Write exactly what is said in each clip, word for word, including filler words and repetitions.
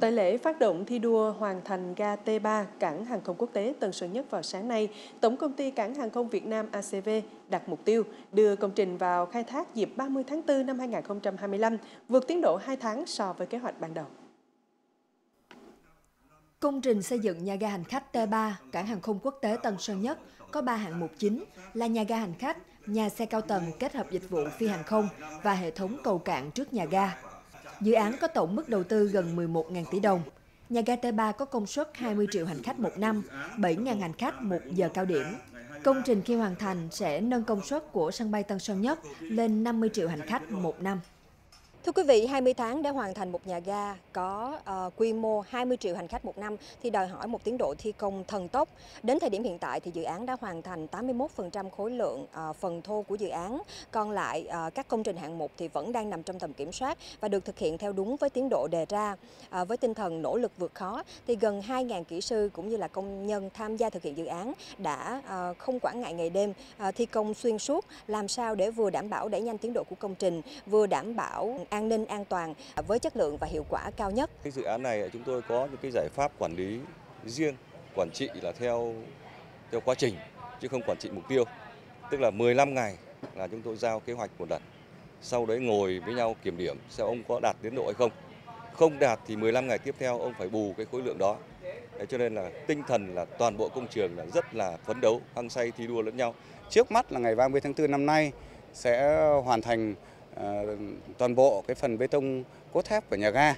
Tại lễ phát động thi đua hoàn thành ga T ba Cảng hàng không quốc tế Tân Sơn Nhất vào sáng nay, Tổng công ty Cảng hàng không Việt Nam A C V đặt mục tiêu đưa công trình vào khai thác dịp ba mươi tháng tư năm hai nghìn không trăm hai mươi lăm, vượt tiến độ hai tháng so với kế hoạch ban đầu. Công trình xây dựng nhà ga hành khách T ba Cảng hàng không quốc tế Tân Sơn Nhất có ba hạng mục chính là nhà ga hành khách, nhà xe cao tầng kết hợp dịch vụ phi hàng không và hệ thống cầu cạn trước nhà ga. Dự án có tổng mức đầu tư gần mười một nghìn tỷ đồng. Nhà ga T ba có công suất hai mươi triệu hành khách một năm, bảy nghìn hành khách một giờ cao điểm. Công trình khi hoàn thành sẽ nâng công suất của sân bay Tân Sơn Nhất lên năm mươi triệu hành khách một năm. Thưa quý vị, hai mươi tháng để hoàn thành một nhà ga có uh, quy mô hai mươi triệu hành khách một năm thì đòi hỏi một tiến độ thi công thần tốc. Đến thời điểm hiện tại thì dự án đã hoàn thành tám mươi mốt phần trăm khối lượng uh, phần thô của dự án. Còn lại uh, các công trình hạng mục thì vẫn đang nằm trong tầm kiểm soát và được thực hiện theo đúng với tiến độ đề ra. Uh, với tinh thần nỗ lực vượt khó thì gần hai nghìn kỹ sư cũng như là công nhân tham gia thực hiện dự án đã uh, không quản ngại ngày đêm uh, thi công xuyên suốt, làm sao để vừa đảm bảo đẩy nhanh tiến độ của công trình, vừa đảm bảo an ninh, an toàn với chất lượng và hiệu quả cao nhất. Cái dự án này chúng tôi có những cái giải pháp quản lý riêng, quản trị là theo theo quá trình chứ không quản trị mục tiêu. Tức là mười lăm ngày là chúng tôi giao kế hoạch một lần. Sau đấy ngồi với nhau kiểm điểm xem ông có đạt tiến độ hay không. Không đạt thì mười lăm ngày tiếp theo ông phải bù cái khối lượng đó. Đấy, cho nên là tinh thần là toàn bộ công trường là rất là phấn đấu, hăng say thi đua lẫn nhau. Trước mắt là ngày ba mươi tháng tư năm nay sẽ hoàn thành toàn bộ cái phần bê tông cốt thép của nhà ga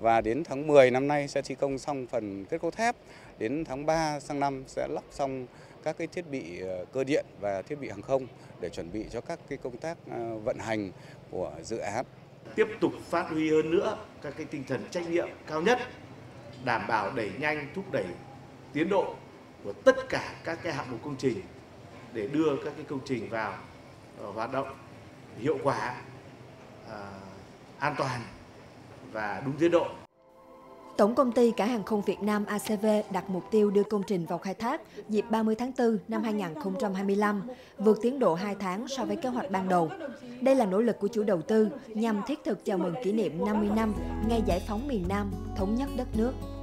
và đến tháng mười năm nay sẽ thi công xong phần kết cấu thép, đến tháng ba sang năm sẽ lắp xong các cái thiết bị cơ điện và thiết bị hàng không để chuẩn bị cho các cái công tác vận hành của dự án. Tiếp tục phát huy hơn nữa các cái tinh thần trách nhiệm cao nhất, đảm bảo đẩy nhanh, thúc đẩy tiến độ của tất cả các cái hạng mục công trình để đưa các cái công trình vào hoạt động hiệu quả, an toàn và đúng tiến độ. Tổng công ty Cảng hàng không Việt Nam A C V đặt mục tiêu đưa công trình vào khai thác dịp ba mươi tháng tư năm hai nghìn không trăm hai mươi lăm, vượt tiến độ hai tháng so với kế hoạch ban đầu. Đây là nỗ lực của chủ đầu tư nhằm thiết thực chào mừng kỷ niệm năm mươi năm ngày giải phóng miền Nam, thống nhất đất nước.